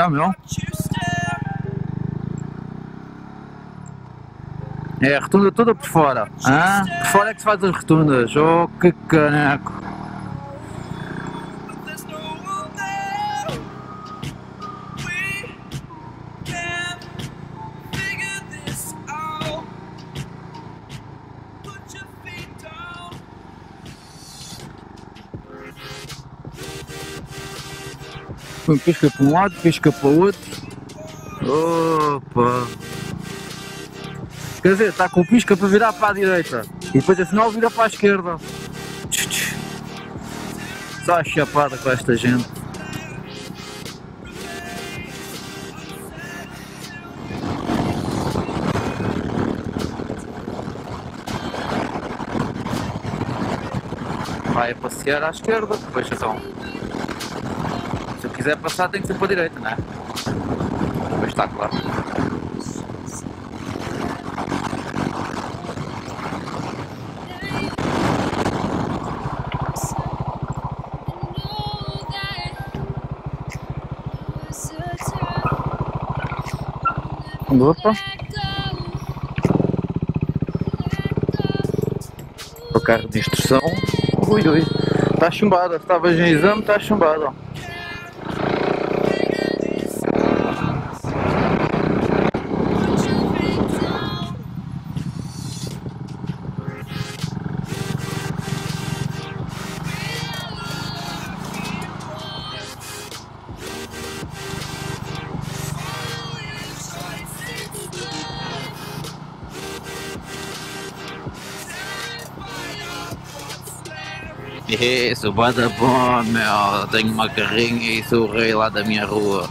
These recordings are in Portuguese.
camion. É, retunda tudo por fora. Hã? Por fora é que se faz as retundas. Oh, que caneco. Pisca para um lado, pisca para o outro. Opa! Quer dizer, está com o pisca para virar para a direita e depois afinal vira para a esquerda. Só a chapada com esta gente. Vai a passear à esquerda, depois então. Se eu quiser passar tem que ser para a direita, não é? Mas está claro. Opa! O carro de instrução. Ui, ui. Está chumbada. Estavas em exame, está chumbada. Isso, bada bom, meu. Tenho uma carrinha e sou o rei lá da minha rua.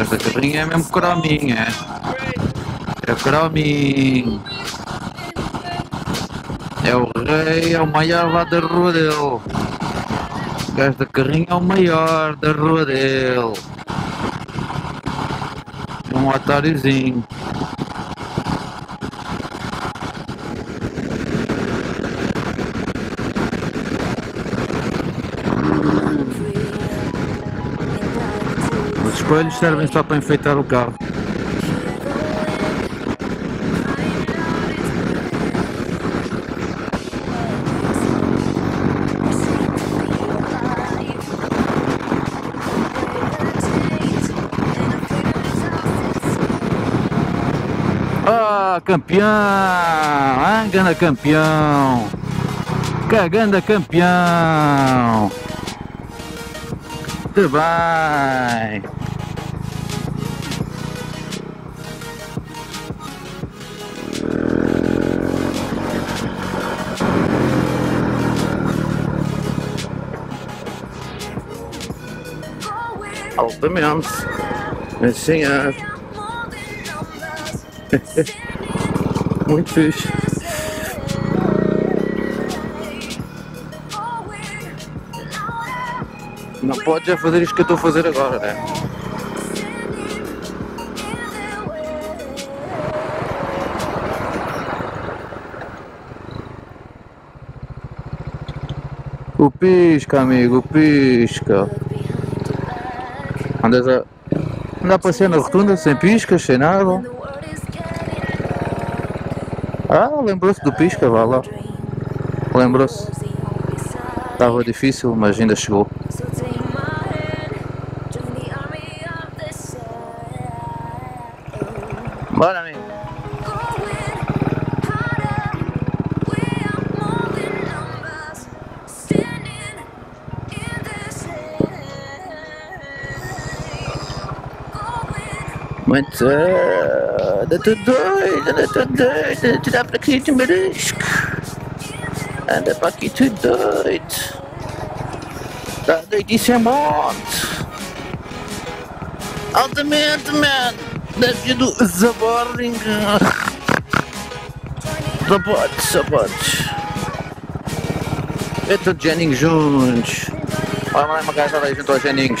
Esta carrinha é mesmo crominha. É crominho. É o rei, é o maior lá da rua dele. Esta carrinha é o maior da rua dele. Um atarizinho. Os espelhos servem só para enfeitar o carro. Campeão, ah, ganda campeão, caganda campeão, muito bem. Altamente, assim é. Muito fixe. Não pode já fazer isto que eu estou a fazer agora, né? O pisca, amigo, o pisca. Andas a... Anda a passear na rotunda sem piscas, sem nada. Ah, lembrou-se do pisca, vá lá. Lembrou-se. Estava difícil, mas ainda chegou. Bora, amigo. Muito anda tudo doido, te dá para aqui de marisco. Anda para aqui tudo doido. Está doidíssimo a monte. Altamente, man. Desde do Zaboring. Zabotes, zabotes. Eu estou de Janinhos juntos. Olha lá uma gaja ali junto aos Janinhos.